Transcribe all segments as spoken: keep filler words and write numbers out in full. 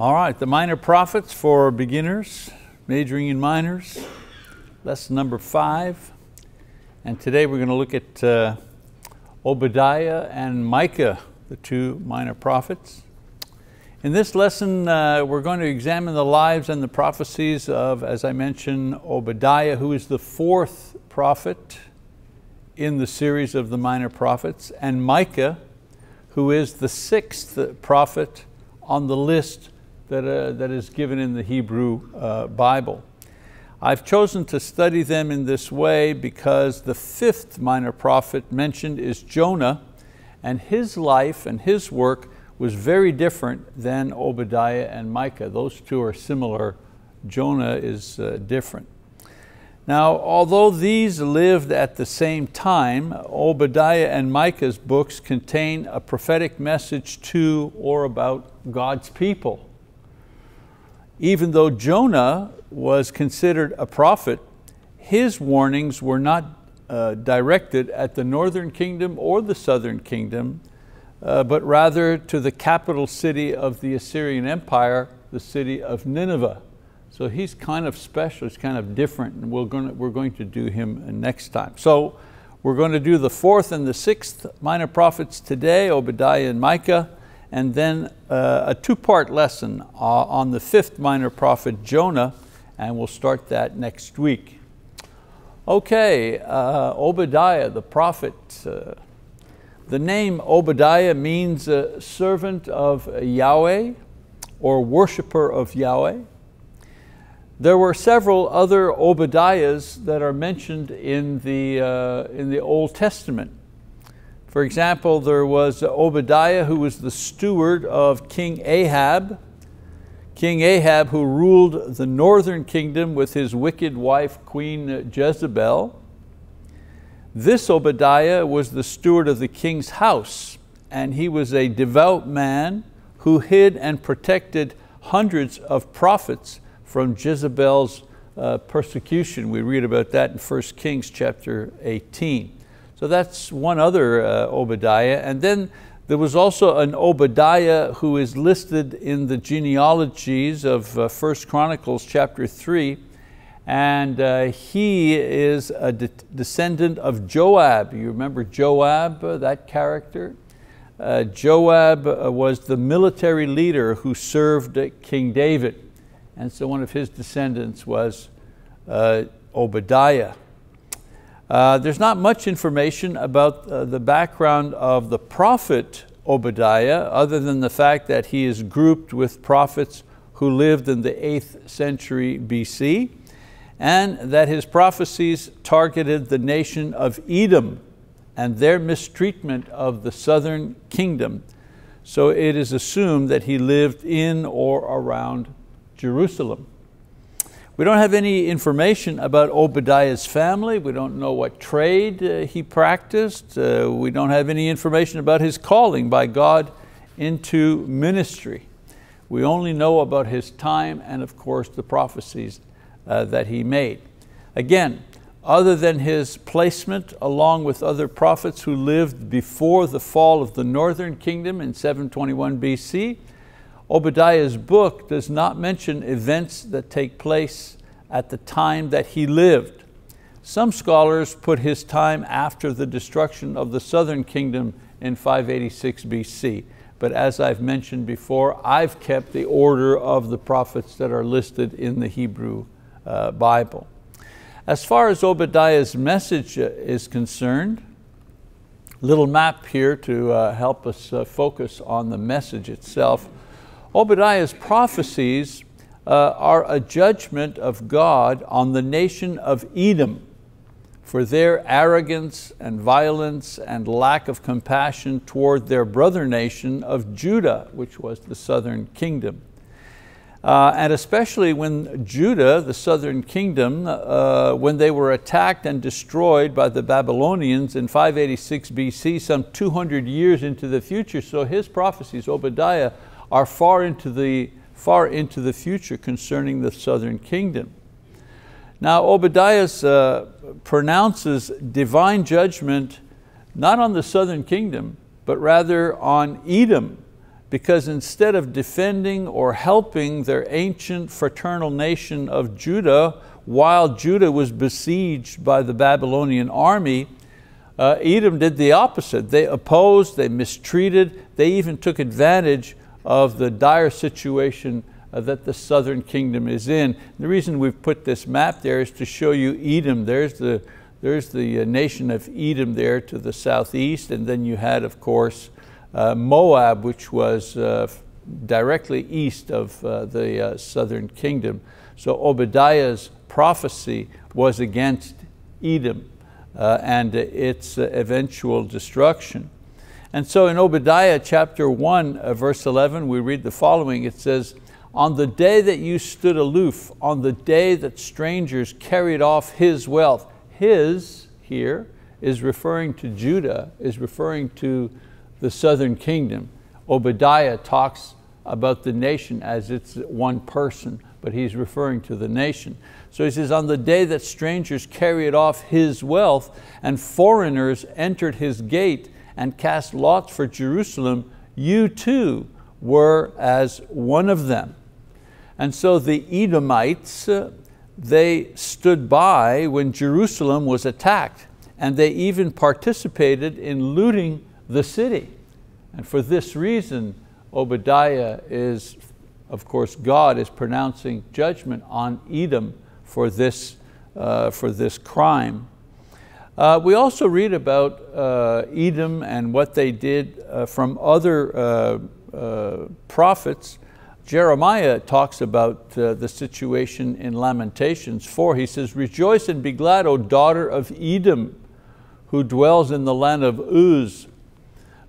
All right, the minor prophets for beginners, majoring in minors, lesson number five. And today we're going to look at uh, Obadiah and Micah, the two minor prophets. In this lesson, uh, we're going to examine the lives and the prophecies of, as I mentioned, Obadiah, who is the fourth prophet in the series of the minor prophets, and Micah, who is the sixth prophet on the list that, uh, that is given in the Hebrew uh, Bible. I've chosen to study them in this way because the fifth minor prophet mentioned is Jonah, and his life and his work was very different than Obadiah and Micah. Those two are similar. Jonah is uh, different. Now, although these lived at the same time, Obadiah and Micah's books contain a prophetic message to or about God's people. Even though Jonah was considered a prophet, his warnings were not uh, directed at the northern kingdom or the southern kingdom, Uh, but rather to the capital city of the Assyrian Empire, the city of Nineveh. So he's kind of special, he's kind of different, and we're going to, we're going to do him next time. So we're going to do the fourth and the sixth minor prophets today, Obadiah and Micah, and then uh, a two-part lesson uh, on the fifth minor prophet, Jonah, and we'll start that next week. Okay, uh, Obadiah, the prophet. Uh, The name Obadiah means uh, servant of Yahweh or worshiper of Yahweh. There were several other Obadiahs that are mentioned in the, uh, in the Old Testament. For example, there was Obadiah who was the steward of King Ahab. King Ahab, who ruled the northern kingdom with his wicked wife, Queen Jezebel. This Obadiah was the steward of the king's house, and he was a devout man who hid and protected hundreds of prophets from Jezebel's uh, persecution. We read about that in First Kings chapter eighteen. So that's one other uh, Obadiah. And then there was also an Obadiah who is listed in the genealogies of uh, First Chronicles chapter three. And uh, he is a de descendant of Joab. You remember Joab, uh, that character? Uh, Joab uh, was the military leader who served King David. And so one of his descendants was uh, Obadiah. Uh, there's not much information about uh, the background of the prophet Obadiah, other than the fact that he is grouped with prophets who lived in the eighth century B C. And that his prophecies targeted the nation of Edom and their mistreatment of the southern kingdom. So it is assumed that he lived in or around Jerusalem. We don't have any information about Obadiah's family. We don't know what trade uh, he practiced. Uh, we don't have any information about his calling by God into ministry. We only know about his time and, of course, the prophecies Uh, that he made. Again, other than his placement along with other prophets who lived before the fall of the northern kingdom in seven twenty-one B C, Obadiah's book does not mention events that take place at the time that he lived. Some scholars put his time after the destruction of the southern kingdom in five eighty-six B C. But as I've mentioned before, I've kept the order of the prophets that are listed in the Hebrew Uh, Bible. As far as Obadiah's message uh, is concerned, little map here to uh, help us uh, focus on the message itself. Obadiah's prophecies uh, are a judgment of God on the nation of Edom for their arrogance and violence and lack of compassion toward their brother nation of Judah, which was the southern kingdom. Uh, and especially when Judah, the southern kingdom, uh, when they were attacked and destroyed by the Babylonians in five eighty-six B C, some two hundred years into the future. So his prophecies, Obadiah, are far into the, far into the future concerning the southern kingdom. Now Obadiah uh, pronounces divine judgment not on the southern kingdom, but rather on Edom, because instead of defending or helping their ancient fraternal nation of Judah while Judah was besieged by the Babylonian army, uh, Edom did the opposite. They opposed, they mistreated, they even took advantage of the dire situation uh, that the southern kingdom is in. The reason we've put this map there is to show you Edom. There's the, there's the nation of Edom there to the southeast, and then you had, of course, Uh, Moab, which was uh, directly east of uh, the uh, southern kingdom. So Obadiah's prophecy was against Edom uh, and its uh, eventual destruction. And so in Obadiah chapter one, uh, verse eleven, we read the following. It says, "On the day that you stood aloof, on the day that strangers carried off his wealth," his here is referring to Judah, is referring to the southern kingdom. Obadiah talks about the nation as it's one person, but he's referring to the nation. So he says, "On the day that strangers carried off his wealth and foreigners entered his gate and cast lots for Jerusalem, you too were as one of them." And so the Edomites, uh, they stood by when Jerusalem was attacked, and they even participated in looting the city. And for this reason, Obadiah is, of course, God is pronouncing judgment on Edom for this, uh, for this crime. Uh, we also read about uh, Edom and what they did uh, from other uh, uh, prophets. Jeremiah talks about uh, the situation in Lamentations four. He says, "Rejoice and be glad, O daughter of Edom, who dwells in the land of Uz.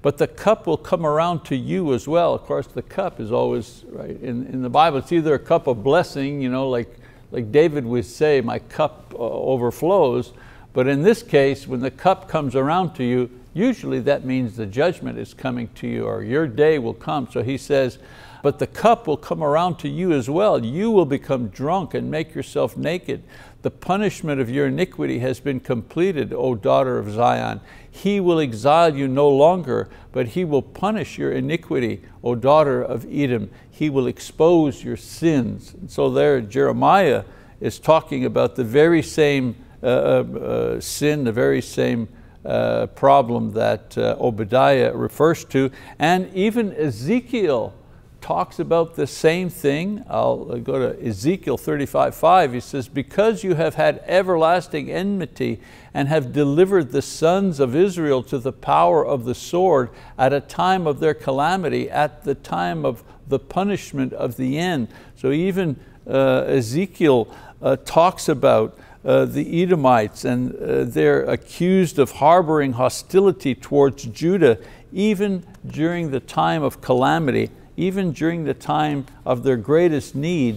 But the cup will come around to you as well." Of course, the cup is always, right, in, in the Bible, it's either a cup of blessing, you know, like, like David would say, "My cup uh, overflows." But in this case, when the cup comes around to you, usually that means the judgment is coming to you, or your day will come. So he says, "But the cup will come around to you as well. You will become drunk and make yourself naked. The punishment of your iniquity has been completed, O daughter of Zion. He will exile you no longer, but he will punish your iniquity, O daughter of Edom. He will expose your sins." And so there Jeremiah is talking about the very same uh, uh, sin, the very same uh, problem that uh, Obadiah refers to. And even Ezekiel talks about the same thing. I'll go to Ezekiel thirty-five, five. He says, "Because you have had everlasting enmity and have delivered the sons of Israel to the power of the sword at a time of their calamity, at the time of the punishment of the end." So even uh, Ezekiel uh, talks about uh, the Edomites, and uh, they're accused of harboring hostility towards Judah, even during the time of calamity. Even during the time of their greatest need,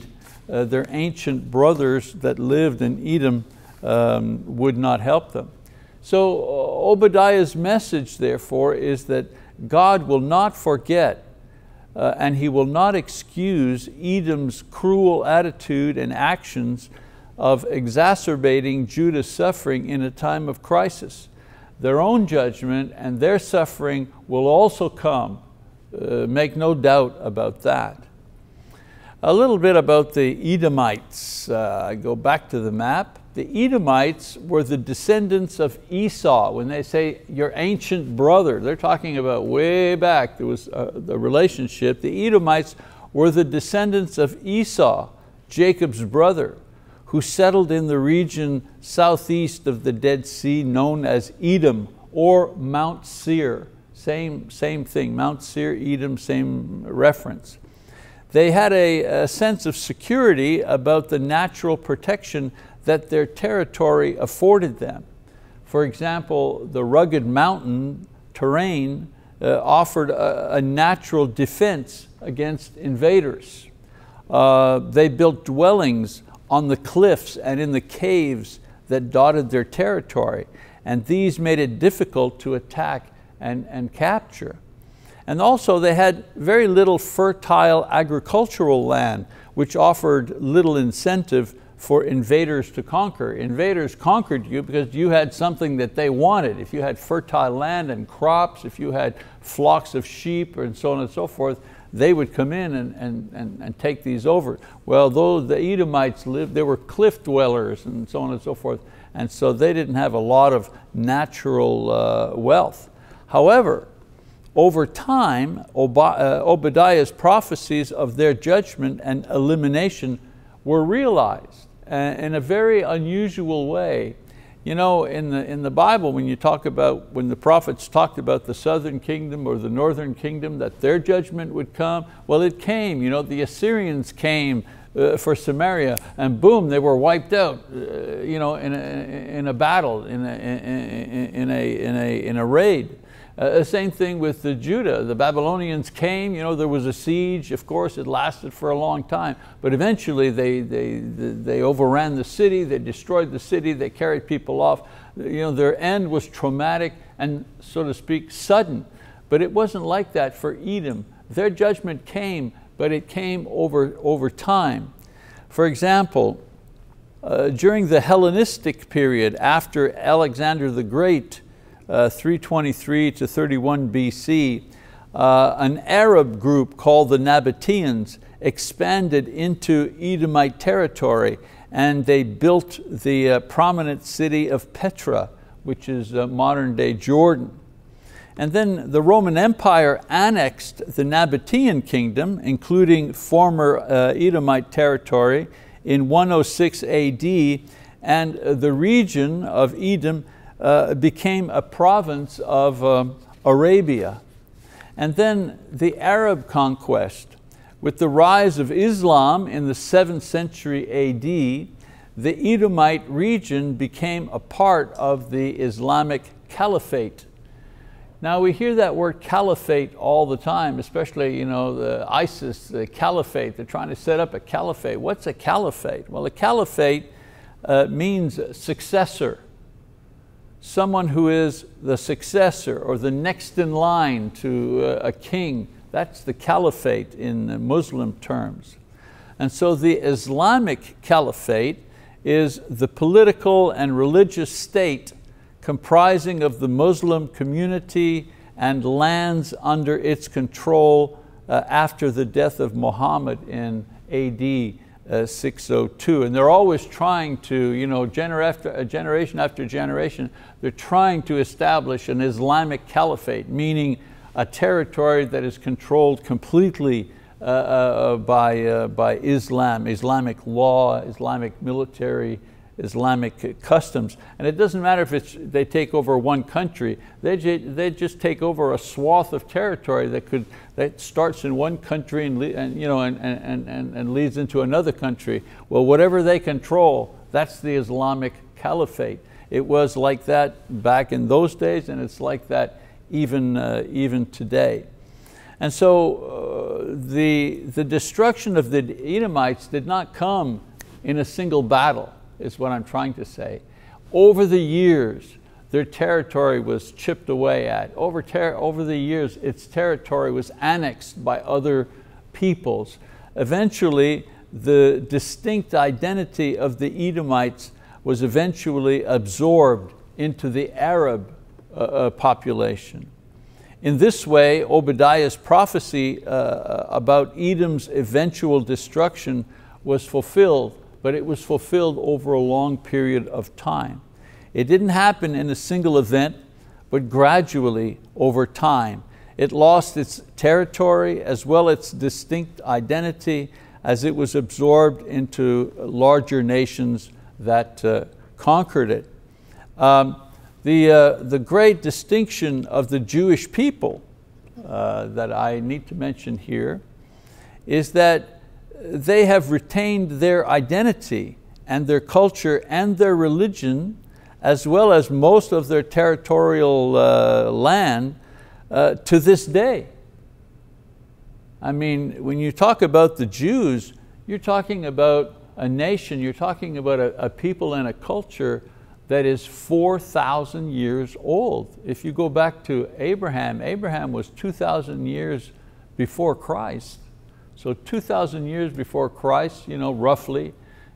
uh, their ancient brothers that lived in Edom um, would not help them. So Obadiah's message, therefore, is that God will not forget uh, and He will not excuse Edom's cruel attitude and actions of exacerbating Judah's suffering in a time of crisis. Their own judgment and their suffering will also come. Uh, make no doubt about that. A little bit about the Edomites. Uh, I go back to the map. The Edomites were the descendants of Esau. When they say your ancient brother, they're talking about way back. There was uh, the relationship. The Edomites were the descendants of Esau, Jacob's brother, who settled in the region southeast of the Dead Sea known as Edom or Mount Seir. Same, same thing, Mount Seir, Edom, same reference. They had a, a sense of security about the natural protection that their territory afforded them. For example, the rugged mountain terrain uh, offered a, a natural defense against invaders. Uh, they built dwellings on the cliffs and in the caves that dotted their territory, and these made it difficult to attack And, and capture. And also they had very little fertile agricultural land, which offered little incentive for invaders to conquer. Invaders conquered you because you had something that they wanted. If you had fertile land and crops, if you had flocks of sheep and so on and so forth, they would come in and, and, and, and take these over. Well, those, the Edomites lived, they were cliff dwellers and so on and so forth, and so they didn't have a lot of natural uh, wealth. However, over time, Ob uh, Obadiah's prophecies of their judgment and elimination were realized in a very unusual way. You know, in the, in the Bible, when you talk about, when the prophets talked about the southern kingdom or the northern kingdom, that their judgment would come, well, it came. You know, the Assyrians came uh, for Samaria, and boom, they were wiped out, uh, you know, in a, in a battle, in a, in a, in a, in a raid. Uh, the same thing with the Judah. The Babylonians came, you know, there was a siege. Of course, it lasted for a long time, but eventually they, they, they overran the city, they destroyed the city, they carried people off. You know, their end was traumatic and, so to speak, sudden. But it wasn't like that for Edom. Their judgment came, but it came over, over time. For example, uh, during the Hellenistic period after Alexander the Great, Uh, three twenty-three to thirty-one B C, uh, an Arab group called the Nabateans expanded into Edomite territory, and they built the uh, prominent city of Petra, which is uh, modern-day Jordan. And then the Roman Empire annexed the Nabatean kingdom, including former uh, Edomite territory, in one oh six A D, and uh, the region of Edom Uh, became a province of um, Arabia. And then the Arab conquest. With the rise of Islam in the seventh century A D, the Edomite region became a part of the Islamic caliphate. Now we hear that word caliphate all the time, especially, you know, the ISIS, the caliphate, they're trying to set up a caliphate. What's a caliphate? Well, a caliphate uh, means successor. Someone who is the successor or the next in line to a king. That's the caliphate in Muslim terms. And so the Islamic caliphate is the political and religious state comprising of the Muslim community and lands under its control uh, after the death of Muhammad in A D Uh, six oh two, and they're always trying to, you know, gener after, uh, generation after generation, they're trying to establish an Islamic caliphate, meaning a territory that is controlled completely uh, uh, by, uh, by Islam, Islamic law, Islamic military, Islamic customs. And it doesn't matter if it's, they take over one country, they, they just take over a swath of territory that, could, that starts in one country and, and, you know, and, and, and, and leads into another country. Well, whatever they control, that's the Islamic caliphate. It was like that back in those days, and it's like that even, uh, even today. And so uh, the, the destruction of the Edomites did not come in a single battle, is what I'm trying to say. Over the years, their territory was chipped away at. Over, over the years, its territory was annexed by other peoples. Eventually, the distinct identity of the Edomites was eventually absorbed into the Arab uh, population. In this way, Obadiah's prophecy uh, about Edom's eventual destruction was fulfilled, but it was fulfilled over a long period of time. It didn't happen in a single event, but gradually over time. It lost its territory as well as its distinct identity as it was absorbed into larger nations that uh, conquered it. Um, the, uh, the great distinction of the Jewish people uh, that I need to mention here is that they have retained their identity and their culture and their religion, as well as most of their territorial uh, land uh, to this day. I mean, when you talk about the Jews, you're talking about a nation, you're talking about a, a people and a culture that is four thousand years old. If you go back to Abraham, Abraham was two thousand years before Christ. So two thousand years before Christ, you know, roughly,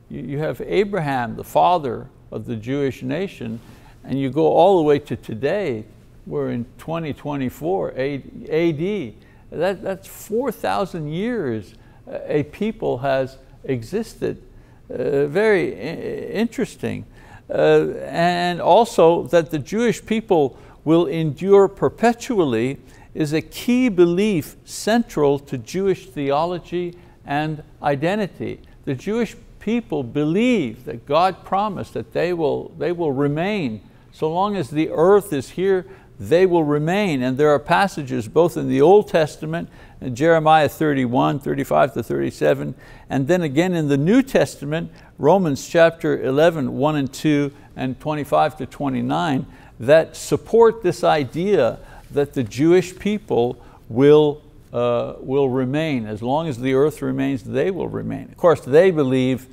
You have Abraham, the father of the Jewish nation, and you go all the way to today. We're in twenty twenty-four A D. That, that's four thousand years a people has existed. Uh, very interesting. Uh, and also that the Jewish people will endure perpetually is a key belief central to Jewish theology and identity. The Jewish people believe that God promised that they will, they will remain. So long as the earth is here, they will remain. And there are passages both in the Old Testament, in Jeremiah thirty-one, thirty-five to thirty-seven, and then again in the New Testament, Romans chapter eleven, one and two, and twenty-five to twenty-nine, that support this idea that the Jewish people will, uh, will remain. As long as the earth remains, they will remain. Of course, they believe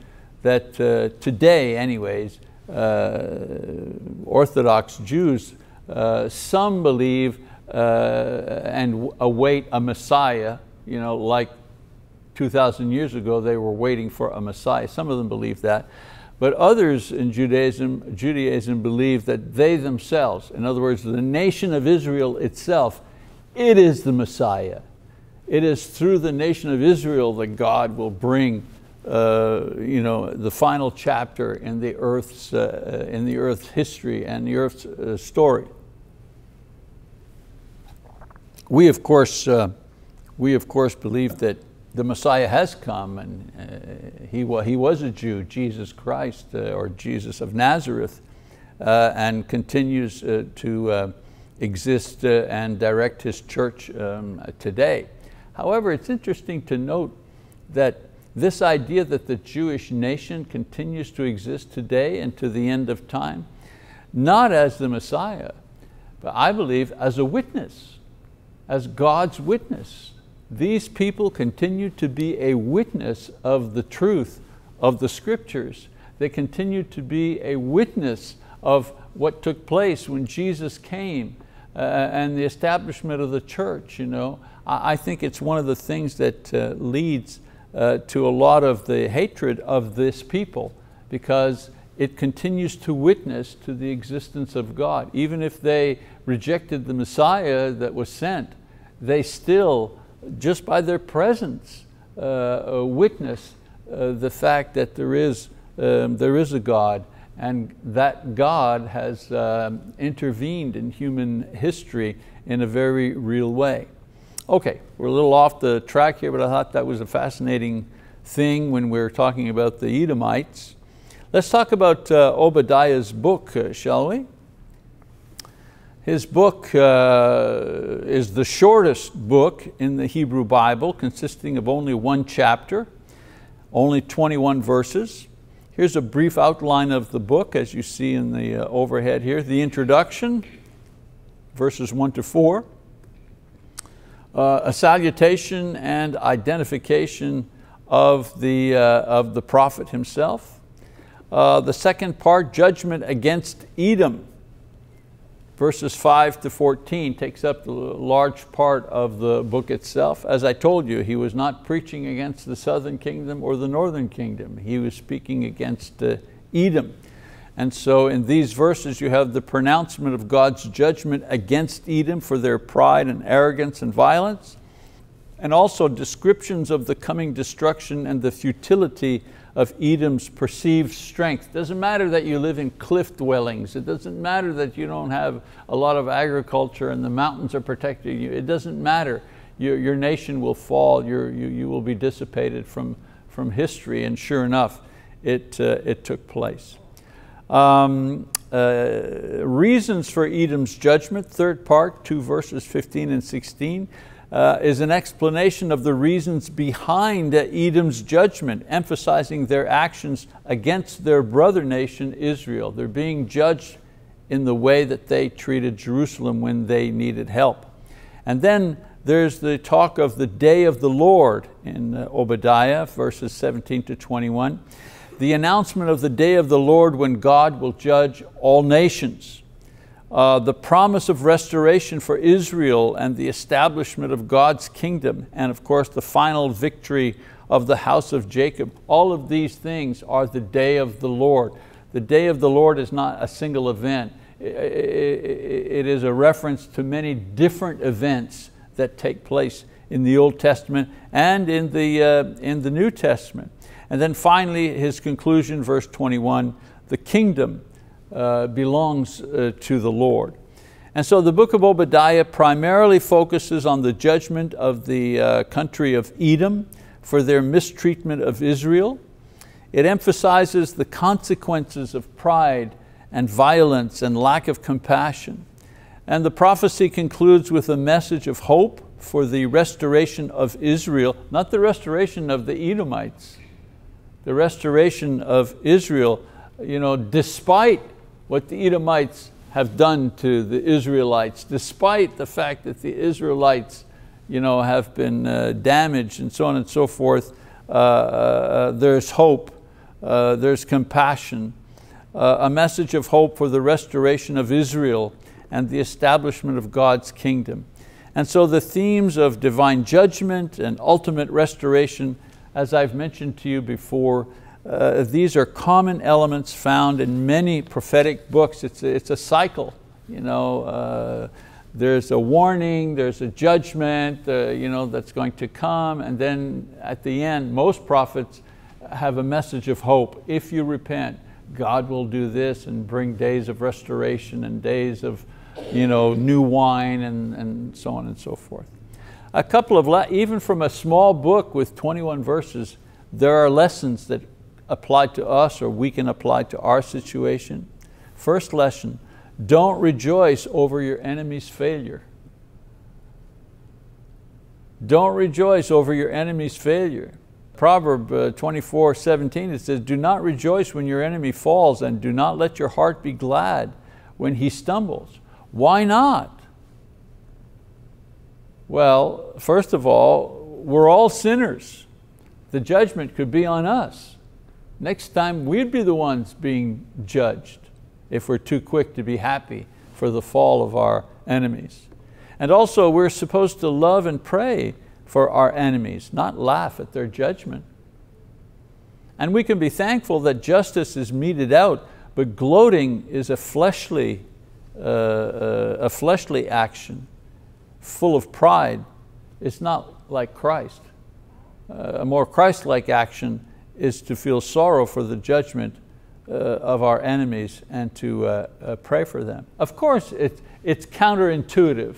that uh, today anyways, uh, Orthodox Jews, Uh, some believe uh, and await a Messiah, you know, like two thousand years ago they were waiting for a Messiah. Some of them believe that. But others in Judaism, Judaism believe that they themselves, in other words, the nation of Israel itself, it is the Messiah. It is through the nation of Israel that God will bring Uh, you know, the final chapter in the earth's, uh, in the earth's history and the earth's uh, story. We of course, uh, we of course believe that the Messiah has come, and uh, he, wa he was a Jew, Jesus Christ, uh, or Jesus of Nazareth, uh, and continues uh, to uh, exist uh, and direct his church um, today. However, it's interesting to note that this idea that the Jewish nation continues to exist today and to the end of time, not as the Messiah, but I believe as a witness, as God's witness. These people continue to be a witness of the truth of the scriptures. They continue to be a witness of what took place when Jesus came uh, and the establishment of the church. You know, I, I think it's one of the things that uh, leads Uh, to a lot of the hatred of this people, because it continues to witness to the existence of God. Even if they rejected the Messiah that was sent, they still, just by their presence, uh, witness uh, the fact that there is, um, there is a God, and that God has um, intervened in human history in a very real way. Okay, we're a little off the track here, but I thought that was a fascinating thing when we were talking about the Edomites. Let's talk about uh, Obadiah's book, uh, shall we? His book uh, is the shortest book in the Hebrew Bible, consisting of only one chapter, only twenty-one verses. Here's a brief outline of the book, as you see in the uh, overhead here. The introduction, verses one to four. Uh, a salutation and identification of the, uh, of the prophet himself. Uh, the second part, judgment against Edom, verses five to fourteen, takes up a large part of the book itself. As I told you, he was not preaching against the southern kingdom or the northern kingdom. He was speaking against uh, Edom. And so in these verses you have the pronouncement of God's judgment against Edom for their pride and arrogance and violence, and also descriptions of the coming destruction and the futility of Edom's perceived strength. It doesn't matter that you live in cliff dwellings. It doesn't matter that you don't have a lot of agriculture and the mountains are protecting you. It doesn't matter. Your, your nation will fall. Your, you, you will be dissipated from, from history. And sure enough, it, uh, it took place. Um, uh, reasons for Edom's judgment, third part, two verses fifteen and sixteen, uh, is an explanation of the reasons behind Edom's judgment, emphasizing their actions against their brother nation Israel. They're being judged in the way that they treated Jerusalem when they needed help. And then there's the talk of the day of the Lord in uh, Obadiah, verses seventeen to twenty-one. The announcement of the day of the Lord when God will judge all nations. Uh, the promise of restoration for Israel and the establishment of God's kingdom. And of course the final victory of the house of Jacob. All of these things are the day of the Lord. The day of the Lord is not a single event. It is a reference to many different events that take place in the Old Testament and in the, uh, in the New Testament. And then finally, his conclusion, verse twenty-one, the kingdom uh, belongs uh, to the Lord. And so the book of Obadiah primarily focuses on the judgment of the uh, country of Edom for their mistreatment of Israel. It emphasizes the consequences of pride and violence and lack of compassion. And the prophecy concludes with a message of hope for the restoration of Israel, not the restoration of the Edomites, the restoration of Israel, you know, despite what the Edomites have done to the Israelites, despite the fact that the Israelites, you know, have been uh, damaged and so on and so forth, uh, uh, there's hope, uh, there's compassion, uh, a message of hope for the restoration of Israel and the establishment of God's kingdom. And so the themes of divine judgment and ultimate restoration, as I've mentioned to you before, uh, these are common elements found in many prophetic books. It's a, it's a cycle. You know, uh, there's a warning, there's a judgment uh, you know, that's going to come, and then at the end, most prophets have a message of hope. If you repent, God will do this and bring days of restoration and days of you know, new wine and, and so on and so forth. A couple of, even from a small book with twenty-one verses, there are lessons that apply to us or we can apply to our situation. First lesson, don't rejoice over your enemy's failure. Don't rejoice over your enemy's failure. Proverb twenty-four seventeen, it says, do not rejoice when your enemy falls, and do not let your heart be glad when he stumbles. Why not? Well, first of all, we're all sinners. The judgment could be on us. Next time we'd be the ones being judged if we're too quick to be happy for the fall of our enemies. And also we're supposed to love and pray for our enemies, not laugh at their judgment. And we can be thankful that justice is meted out, but gloating is a fleshly, uh, uh, a fleshly action, full of pride. It's not like Christ. Uh, a more Christ-like action is to feel sorrow for the judgment uh, of our enemies and to uh, uh, pray for them. Of course, it's, it's counterintuitive.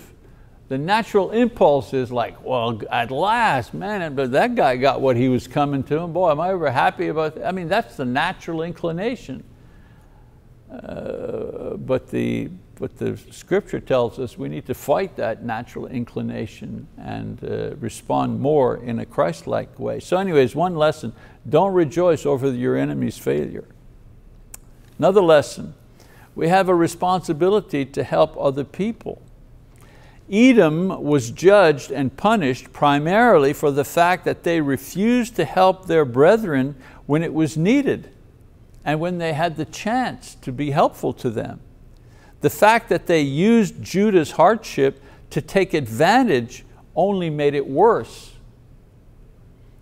The natural impulse is like, well, at last, man, but that guy got what he was coming to, and boy, am I ever happy about that. I mean, that's the natural inclination. Uh, but the But the scripture tells us we need to fight that natural inclination and uh, respond more in a Christ-like way. So anyways, one lesson, don't rejoice over your enemy's failure. Another lesson, we have a responsibility to help other people. Edom was judged and punished primarily for the fact that they refused to help their brethren when it was needed and when they had the chance to be helpful to them. The fact that they used Judah's hardship to take advantage only made it worse.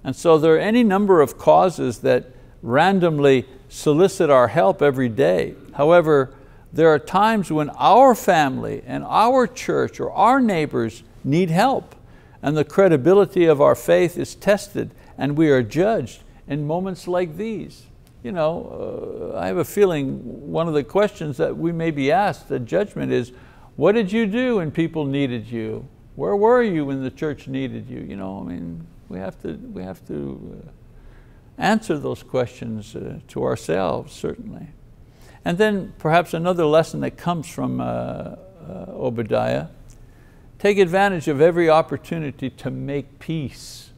And so there are any number of causes that randomly solicit our help every day. However, there are times when our family and our church or our neighbors need help, and the credibility of our faith is tested, and we are judged in moments like these. You know, uh, I have a feeling one of the questions that we may be asked at judgment is, what did you do when people needed you? Where were you when the church needed you? You know, I mean, we have to, we have to uh, answer those questions uh, to ourselves, certainly. And then perhaps another lesson that comes from uh, uh, Obadiah, take advantage of every opportunity to make peace.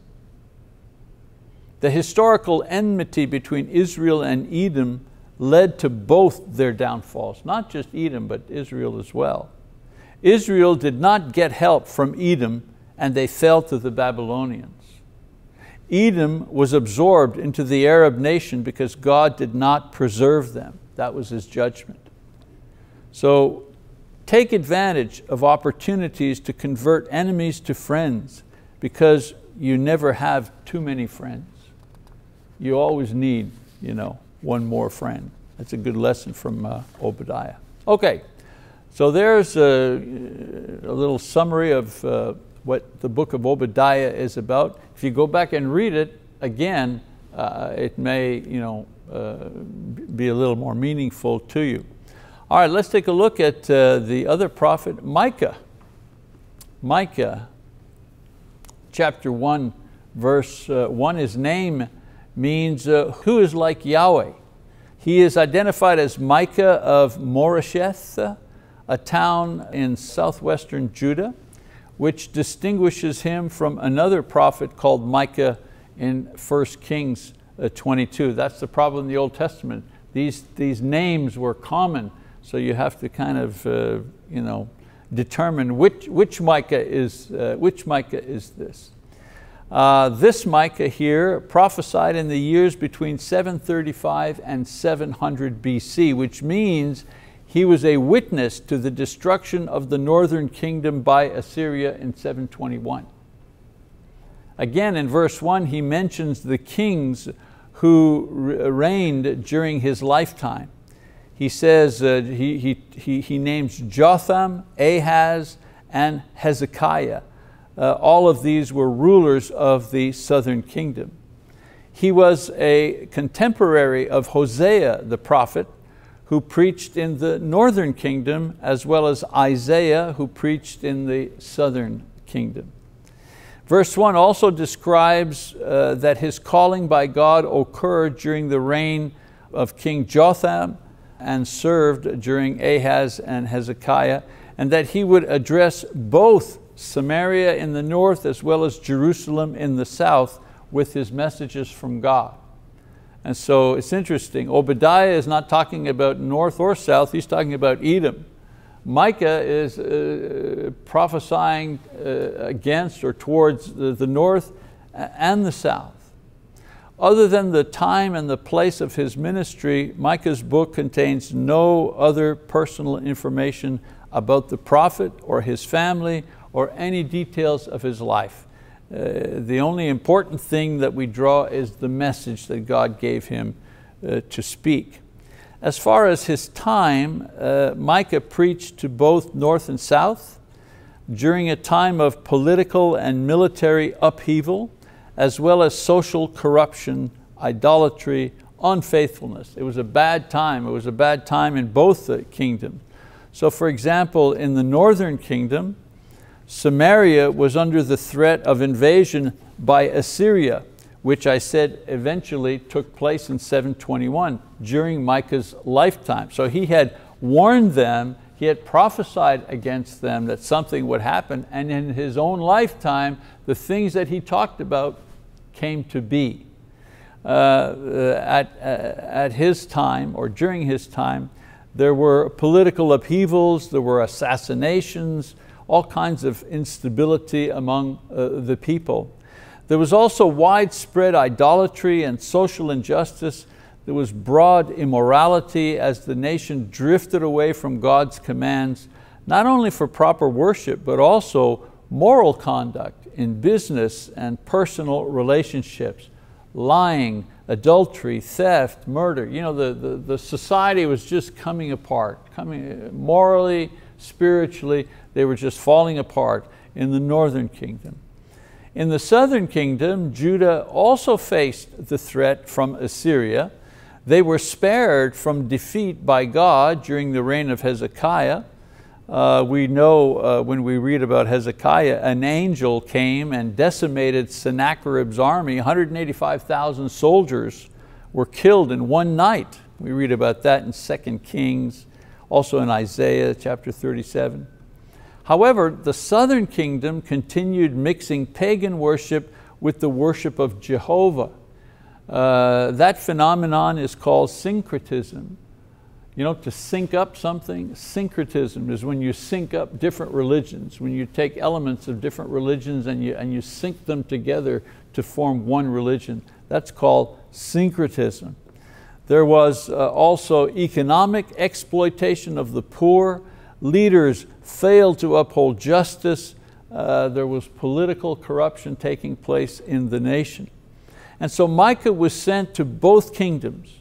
The historical enmity between Israel and Edom led to both their downfalls, not just Edom, but Israel as well. Israel did not get help from Edom, and they fell to the Babylonians. Edom was absorbed into the Arab nation because God did not preserve them. That was His judgment. So take advantage of opportunities to convert enemies to friends, because you never have too many friends. you always need, you know, one more friend. That's a good lesson from uh, Obadiah. Okay, so there's a, a little summary of uh, what the book of Obadiah is about. If you go back and read it again, uh, it may, you know, uh, be a little more meaningful to you. All right, let's take a look at uh, the other prophet, Micah. Micah, chapter one, verse uh, one, his name means uh, who is like Yahweh. He is identified as Micah of Moresheth, a town in southwestern Judah, which distinguishes him from another prophet called Micah in First Kings twenty-two. That's the problem in the Old Testament. These, these names were common, so you have to kind of uh, you know, determine which, which, Micah is, uh, which Micah is this. Uh, this Micah here prophesied in the years between seven thirty-five and seven hundred B C, which means he was a witness to the destruction of the northern kingdom by Assyria in seven twenty-one. Again, in verse one, he mentions the kings who reigned during his lifetime. He says, uh, he, he, he, he names Jotham, Ahaz, and Hezekiah. Uh, all of these were rulers of the southern kingdom. He was a contemporary of Hosea the prophet, who preached in the northern kingdom, as well as Isaiah, who preached in the southern kingdom. Verse one also describes uh, that his calling by God occurred during the reign of King Jotham and served during Ahaz and Hezekiah, and that he would address both Samaria in the north as well as Jerusalem in the south with his messages from God. And so it's interesting, Obadiah is not talking about north or south, he's talking about Edom. Micah is uh, prophesying uh, against or towards the, the north and the south. Other than the time and the place of his ministry, Micah's book contains no other personal information about the prophet or his family or any details of his life. Uh, the only important thing that we draw is the message that God gave him uh, to speak. As far as his time, uh, Micah preached to both north and south during a time of political and military upheaval, as well as social corruption, idolatry, unfaithfulness. It was a bad time. It was a bad time in both the kingdoms. So for example, in the northern kingdom, Samaria was under the threat of invasion by Assyria, which I said eventually took place in seven twenty-one during Micah's lifetime. So he had warned them, he had prophesied against them that something would happen, and in his own lifetime, the things that he talked about came to be. Uh, at, at his time, or during his time, there were political upheavals, there were assassinations, all kinds of instability among uh, the people. There was also widespread idolatry and social injustice. There was broad immorality as the nation drifted away from God's commands, not only for proper worship, but also moral conduct in business and personal relationships, lying, adultery, theft, murder. You know, the, the, the society was just coming apart, coming morally, spiritually, they were just falling apart in the northern kingdom. In the southern kingdom, Judah also faced the threat from Assyria. They were spared from defeat by God during the reign of Hezekiah. Uh, we know uh, when we read about Hezekiah, an angel came and decimated Sennacherib's army. one hundred eighty-five thousand soldiers were killed in one night. We read about that in Second Kings, also in Isaiah chapter thirty-seven. However, the southern kingdom continued mixing pagan worship with the worship of Jehovah. Uh, that phenomenon is called syncretism. You know, to sync up something, syncretism is when you sync up different religions, when you take elements of different religions and you, and you sync them together to form one religion. That's called syncretism. There was uh, also economic exploitation of the poor. Leaders failed to uphold justice. Uh, there was political corruption taking place in the nation. And so Micah was sent to both kingdoms.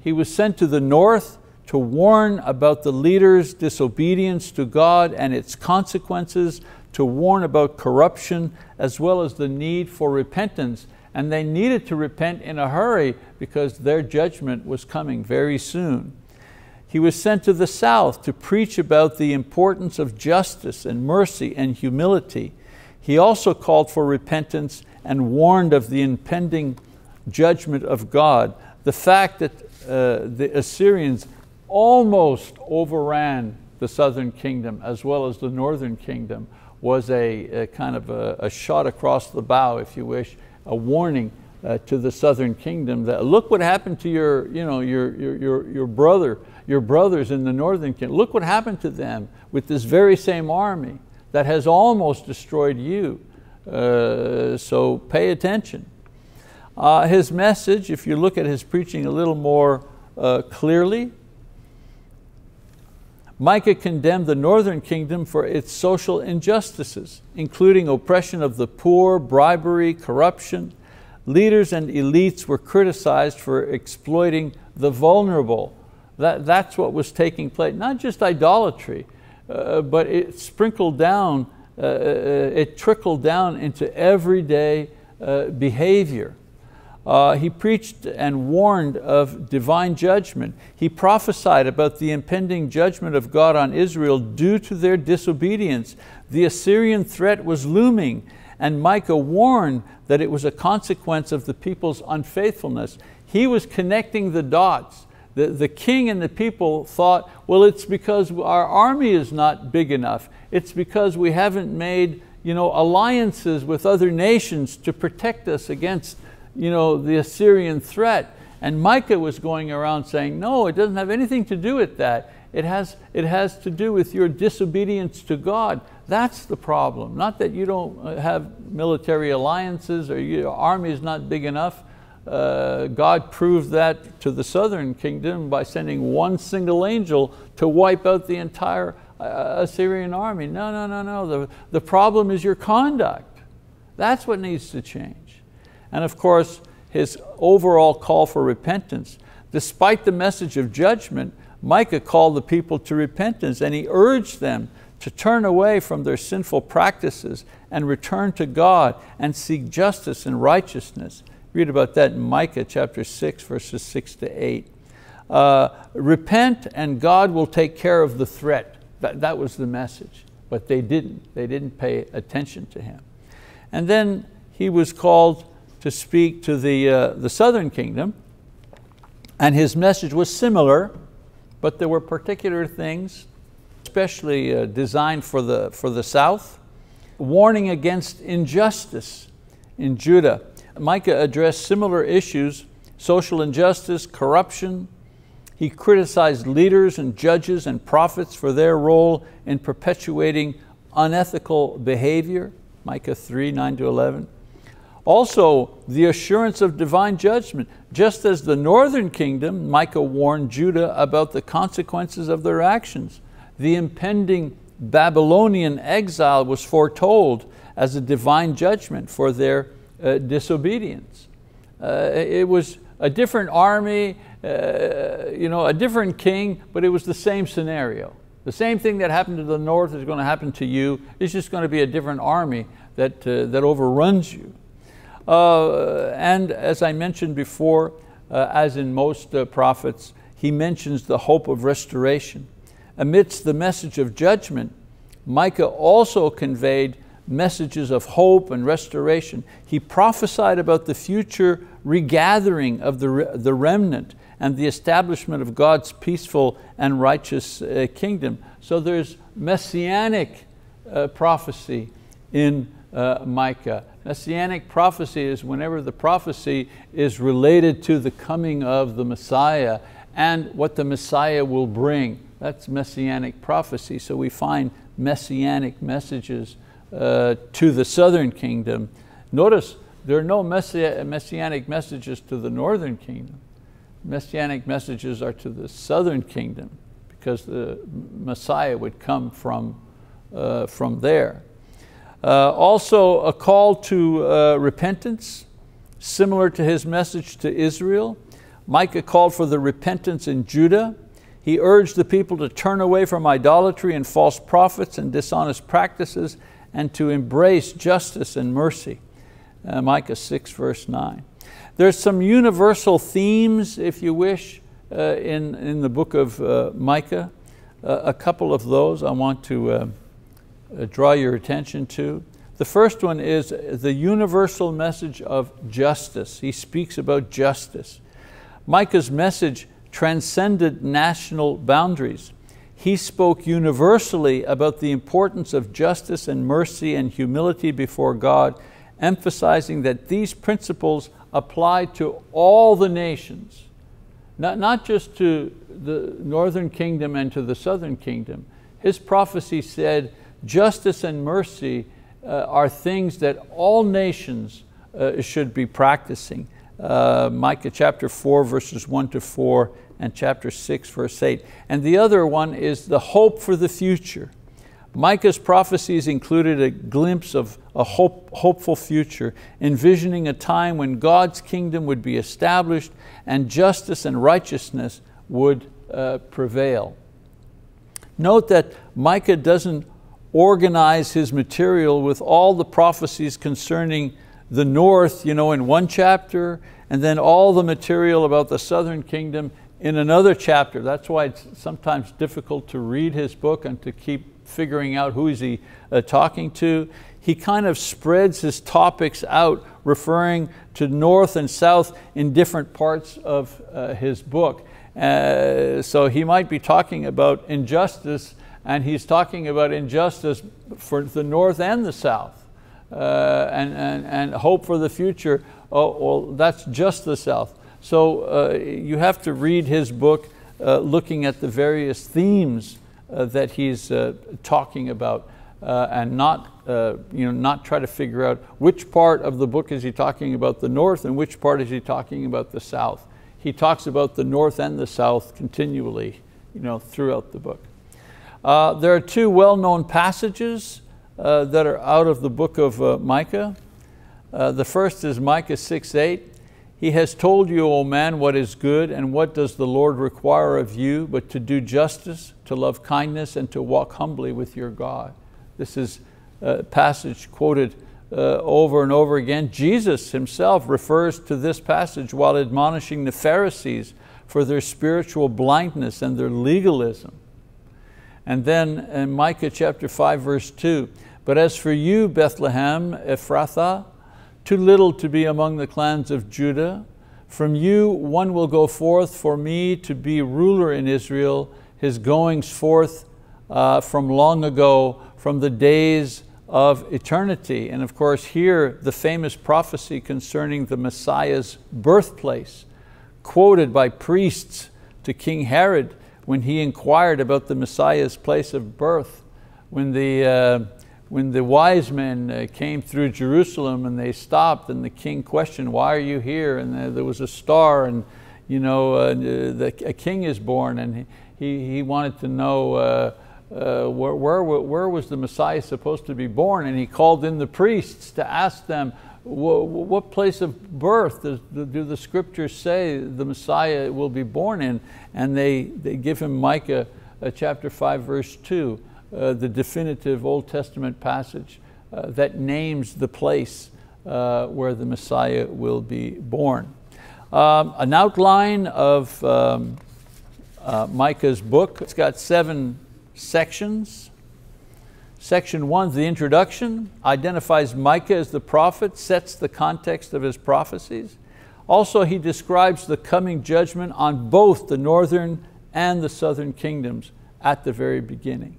He was sent to the north to warn about the leaders' disobedience to God and its consequences, to warn about corruption, as well as the need for repentance. And they needed to repent in a hurry because their judgment was coming very soon. He was sent to the south to preach about the importance of justice and mercy and humility. He also called for repentance and warned of the impending judgment of God. The fact that uh, the Assyrians almost overran the southern kingdom as well as the northern kingdom was a, a kind of a, a shot across the bow, if you wish, a warning uh, to the southern kingdom that look what happened to your, you know, your, your, your, your brother, your brothers in the northern kingdom. Look what happened to them with this very same army that has almost destroyed you. Uh, so pay attention. Uh, his message, if you look at his preaching a little more uh, clearly, Micah condemned the northern kingdom for its social injustices, including oppression of the poor, bribery, corruption. Leaders and elites were criticized for exploiting the vulnerable. That, that's what was taking place. Not just idolatry, uh, but it sprinkled down, uh, it trickled down into everyday uh, behavior. Uh, he preached and warned of divine judgment. He prophesied about the impending judgment of God on Israel due to their disobedience. The Assyrian threat was looming, and Micah warned that it was a consequence of the people's unfaithfulness. He was connecting the dots. The, the king and the people thought, well, it's because our army is not big enough. It's because we haven't made, you know, alliances with other nations to protect us against, you know, the Assyrian threat. And Micah was going around saying, no, it doesn't have anything to do with that. It has, it has to do with your disobedience to God. That's the problem. Not that you don't have military alliances or your army is not big enough. Uh, God proved that to the southern kingdom by sending one single angel to wipe out the entire uh, Assyrian army. No, no, no, no. The, the problem is your conduct. That's what needs to change. And of course, his overall call for repentance. Despite the message of judgment, Micah called the people to repentance, and he urged them to turn away from their sinful practices and return to God and seek justice and righteousness. Read about that in Micah chapter six, verses six to eight. Uh, Repent and God will take care of the threat. That, that was the message, but they didn't. They didn't pay attention to him. And then he was called to speak to the, uh, the southern kingdom, and his message was similar, but there were particular things especially uh, designed for the, for the south. Warning against injustice in Judah. Micah addressed similar issues, social injustice, corruption. He criticized leaders and judges and prophets for their role in perpetuating unethical behavior, Micah three, nine to eleven. Also, the assurance of divine judgment. Just as the northern kingdom, Micah warned Judah about the consequences of their actions. The impending Babylonian exile was foretold as a divine judgment for their uh, disobedience. Uh, it was a different army, uh, you know, a different king, but it was the same scenario. The same thing that happened to the north is going to happen to you. It's just going to be a different army that, uh, that overruns you. Uh, and as I mentioned before, uh, as in most uh, prophets, he mentions the hope of restoration. Amidst the message of judgment, Micah also conveyed messages of hope and restoration. He prophesied about the future regathering of the, re the remnant and the establishment of God's peaceful and righteous uh, kingdom. So there's messianic uh, prophecy in uh, Micah. Messianic prophecy is whenever the prophecy is related to the coming of the Messiah and what the Messiah will bring. That's messianic prophecy. So we find messianic messages uh, to the southern kingdom. Notice there are no messia messianic messages to the northern kingdom. Messianic messages are to the southern kingdom because the Messiah would come from, uh, from there. Uh, also a call to uh, repentance, Similar to his message to Israel, Micah called for the repentance in Judah. He urged the people to turn away from idolatry and false prophets and dishonest practices and to embrace justice and mercy. Uh, Micah six verse nine. There's some universal themes, if you wish, uh, in, in the book of uh, Micah. Uh, a couple of those I want to uh, uh, draw your attention to. The first one is the universal message of justice. He speaks about justice. Micah's message transcended national boundaries. He spoke universally about the importance of justice and mercy and humility before God, emphasizing that these principles apply to all the nations, not, not just to the northern kingdom and to the southern kingdom. His prophecy said justice and mercy uh, are things that all nations uh, should be practicing. Uh, Micah chapter four verses one to four and chapter six verse eight. And the other one is the hope for the future. Micah's prophecies included a glimpse of a hope, hopeful future, envisioning a time when God's kingdom would be established and justice and righteousness would uh, prevail. Note that Micah doesn't organize his material with all the prophecies concerning the north, you know, in one chapter, and then all the material about the southern kingdom in another chapter. That's why it's sometimes difficult to read his book and to keep figuring out who is he uh, talking to. He kind of spreads his topics out, referring to north and south in different parts of uh, his book. Uh, so he might be talking about injustice, and he's talking about injustice for the north and the south, uh, and, and, and hope for the future. Oh, well, that's just the south. So uh, you have to read his book uh, looking at the various themes Uh, that he's uh, talking about, uh, and not, uh, you know, not try to figure out which part of the book is he talking about the north and which part is he talking about the south. He talks about the north and the south continually, you know, throughout the book. Uh, there are two well-known passages uh, that are out of the book of uh, Micah. Uh, the first is Micah six eight. He has told you, O man, what is good, and what does the Lord require of you, but to do justice, to love kindness, and to walk humbly with your God. This is a passage quoted uh, over and over again. Jesus himself refers to this passage while admonishing the Pharisees for their spiritual blindness and their legalism. And then in Micah chapter five, verse two, but as for you, Bethlehem, Ephrathah, too little to be among the clans of Judah. From you one will go forth for me to be ruler in Israel, his goings forth uh, from long ago, from the days of eternity. And of course here the famous prophecy concerning the Messiah's birthplace, quoted by priests to King Herod when he inquired about the Messiah's place of birth, when the uh, When the wise men came through Jerusalem and they stopped, and the king questioned, why are you here? And there was a star, and you know, uh, the, a king is born, and he, he wanted to know uh, uh, where, where, where was the Messiah supposed to be born? And he called in the priests to ask them, what place of birth does, do the scriptures say the Messiah will be born in? And they, they give him Micah uh, chapter five verse two. Uh, the definitive Old Testament passage uh, that names the place uh, where the Messiah will be born. Um, an outline of um, uh, Micah's book. It's got seven sections. Section one, the introduction, identifies Micah as the prophet, sets the context of his prophecies. Also, he describes the coming judgment on both the northern and the southern kingdoms at the very beginning.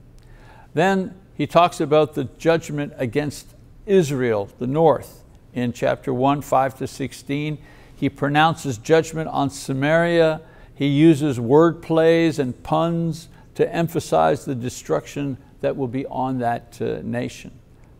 Then he talks about the judgment against Israel, the north, in chapter one, five to sixteen. He pronounces judgment on Samaria. He uses word plays and puns to emphasize the destruction that will be on that uh, nation.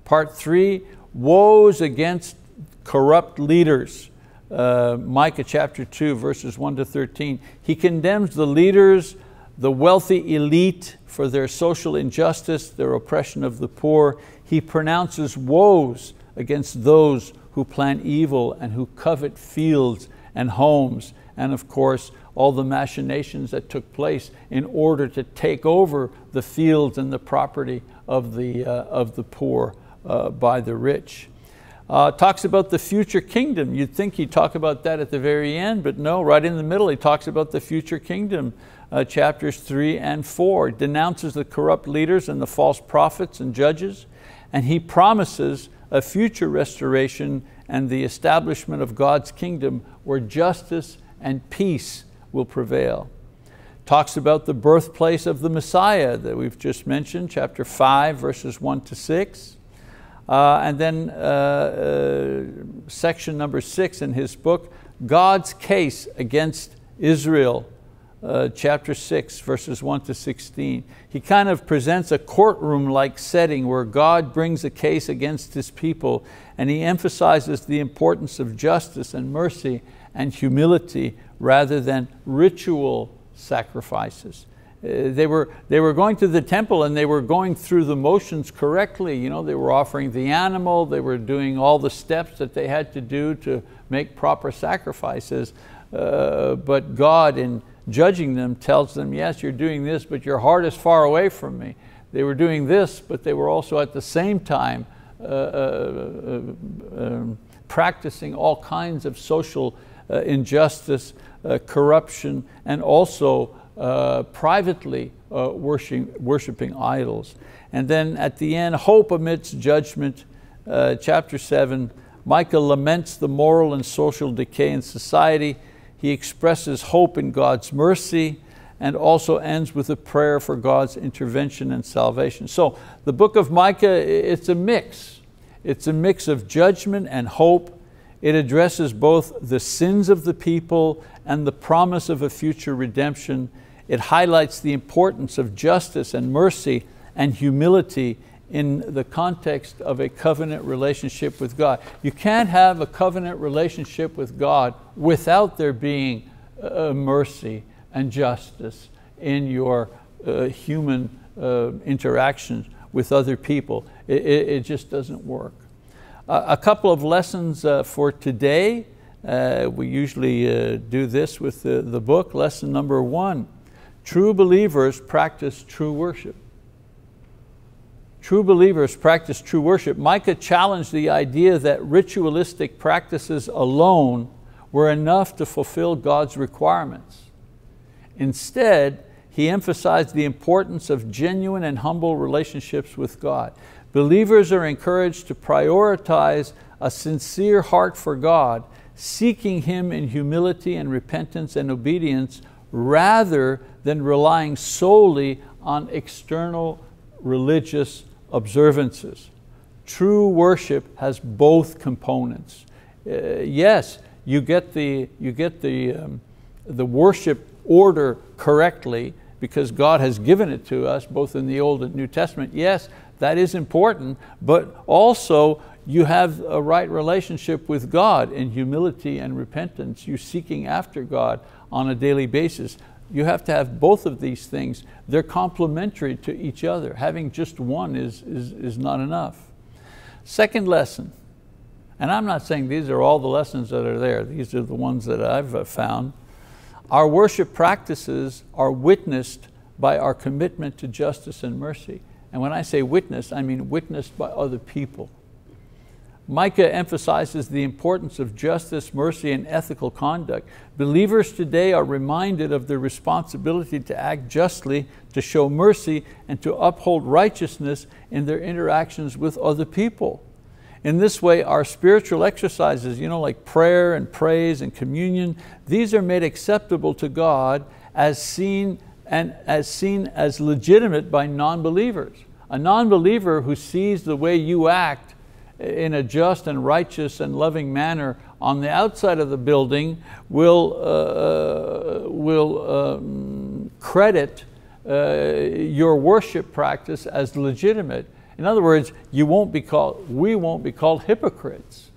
Part three, woes against corrupt leaders. Uh, Micah chapter two, verses one to thirteen. He condemns the leaders, the wealthy elite, for their social injustice, their oppression of the poor. He pronounces woes against those who plan evil and who covet fields and homes, and of course all the machinations that took place in order to take over the fields and the property of the, uh, of the poor uh, by the rich. Uh, talks about the future kingdom. You'd think he'd talk about that at the very end, but no, right in the middle he talks about the future kingdom. Uh, chapters three and four, denounces the corrupt leaders and the false prophets and judges, and he promises a future restoration and the establishment of God's kingdom where justice and peace will prevail. Talks about the birthplace of the Messiah that we've just mentioned, chapter five, verses one to six. Uh, and then uh, uh, section number six in his book, God's Case Against Israel, uh, chapter six, verses one to sixteen. He kind of presents a courtroom-like setting where God brings a case against His people, and He emphasizes the importance of justice and mercy and humility rather than ritual sacrifices. They were, they were going to the temple and they were going through the motions correctly. You know, they were offering the animal, they were doing all the steps that they had to do to make proper sacrifices. Uh, but God, in judging them, tells them, yes, you're doing this, but your heart is far away from me. They were doing this, but they were also at the same time uh, uh, uh, um, practicing all kinds of social uh, injustice, uh, corruption, and also Uh, privately uh, worshiping, worshiping idols. And then at the end, hope amidst judgment, uh, chapter seven, Micah laments the moral and social decay in society. He expresses hope in God's mercy and also ends with a prayer for God's intervention and salvation. So the book of Micah, it's a mix. It's a mix of judgment and hope. It addresses both the sins of the people and the promise of a future redemption. It highlights the importance of justice and mercy and humility in the context of a covenant relationship with God. You can't have a covenant relationship with God without there being uh, mercy and justice in your uh, human uh, interactions with other people. It, it, it just doesn't work. Uh, a couple of lessons uh, for today. Uh, we usually uh, do this with the, the book. Lesson number one, true believers practice true worship. True believers practice true worship. Micah challenged the idea that ritualistic practices alone were enough to fulfill God's requirements. Instead, he emphasized the importance of genuine and humble relationships with God. Believers are encouraged to prioritize a sincere heart for God, seeking Him in humility and repentance and obedience, rather than relying solely on external religious observances. True worship has both components. Uh, yes, you get the, you get the, um, the worship order correctly because God has given it to us both in the Old and New Testament. Yes, that is important, but also you have a right relationship with God in humility and repentance. You're seeking after God on a daily basis. You have to have both of these things. They're complementary to each other. Having just one is, is, is not enough. Second lesson, and I'm not saying these are all the lessons that are there. These are the ones that I've found. Our worship practices are witnessed by our commitment to justice and mercy. And when I say witness, I mean witnessed by other people. Micah emphasizes the importance of justice, mercy, and ethical conduct. Believers today are reminded of their responsibility to act justly, to show mercy, and to uphold righteousness in their interactions with other people. In this way, our spiritual exercises, you know, like prayer and praise and communion, these are made acceptable to God as seen and as seen as legitimate by non-believers. A non-believer who sees the way you act in a just and righteous and loving manner on the outside of the building will, uh, will um, credit uh, your worship practice as legitimate. In other words, you won't be called, we won't be called hypocrites.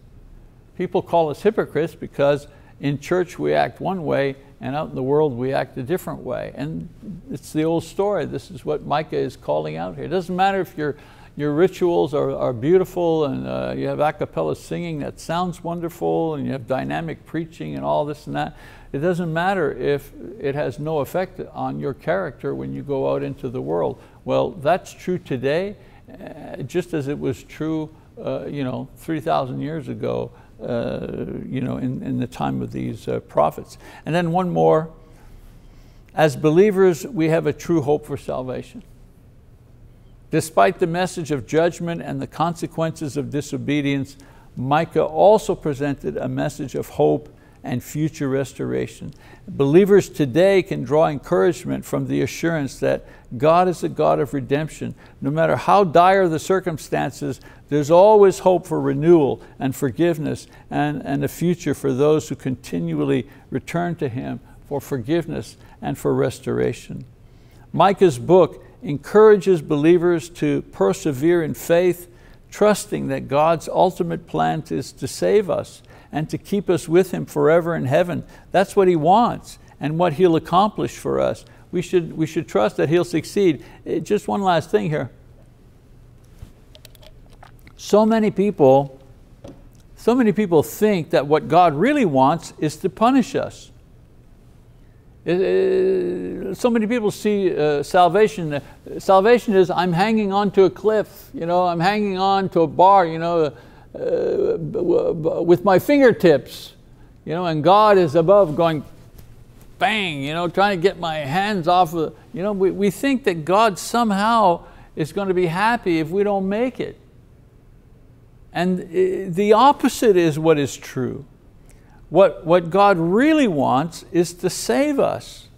People call us hypocrites because in church we act one way and out in the world we act a different way. And it's the old story. This is what Micah is calling out here. It doesn't matter if you're your rituals are, are beautiful, and uh, you have a cappella singing that sounds wonderful, and you have dynamic preaching and all this and that. It doesn't matter if it has no effect on your character when you go out into the world. Well, that's true today, uh, just as it was true uh, you know, three thousand years ago, uh, you know, in, in the time of these uh, prophets. And then one more. As believers, we have a true hope for salvation. Despite the message of judgment and the consequences of disobedience, Micah also presented a message of hope and future restoration. Believers today can draw encouragement from the assurance that God is a God of redemption. No matter how dire the circumstances, there's always hope for renewal and forgiveness and, and a future for those who continually return to Him for forgiveness and for restoration. Micah's book encourages believers to persevere in faith, trusting that God's ultimate plan is to save us and to keep us with Him forever in heaven. That's what He wants and what He'll accomplish for us. We should, we should trust that He'll succeed. It, just one last thing here. So many people, so many people think that what God really wants is to punish us. It, it, so many people see uh, salvation. Uh, salvation is I'm hanging on to a cliff, you know, I'm hanging on to a bar, you know, uh, with my fingertips, you know, and God is above going, bang, you know, trying to get my hands off of, you know, we, we think that God somehow is going to be happy if we don't make it. And uh, the opposite is what is true. What, what God really wants is to save us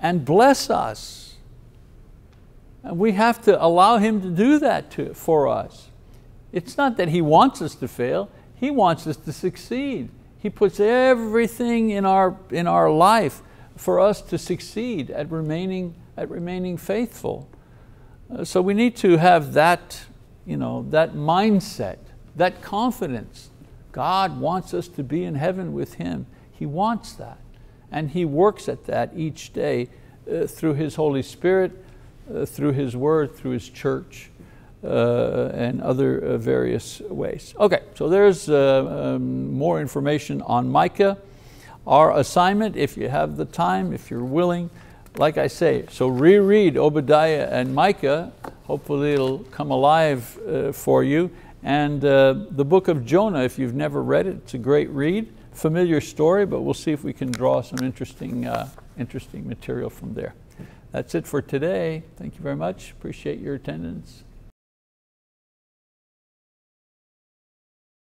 and bless us. And we have to allow Him to do that to, for us. It's not that He wants us to fail. He wants us to succeed. He puts everything in our, in our life for us to succeed at remaining, at remaining faithful. Uh, so we need to have that, you know, that mindset, that confidence. God wants us to be in heaven with Him. He wants that. And He works at that each day uh, through His Holy Spirit, uh, through His Word, through His church, uh, and other uh, various ways. Okay, so there's uh, um, more information on Micah. Our assignment, if you have the time, if you're willing, like I say, so reread Obadiah and Micah. Hopefully it'll come alive uh, for you. And uh, the book of Jonah, if you've never read it, it's a great read, familiar story, but we'll see if we can draw some interesting, uh, interesting material from there. That's it for today. Thank you very much. Appreciate your attendance.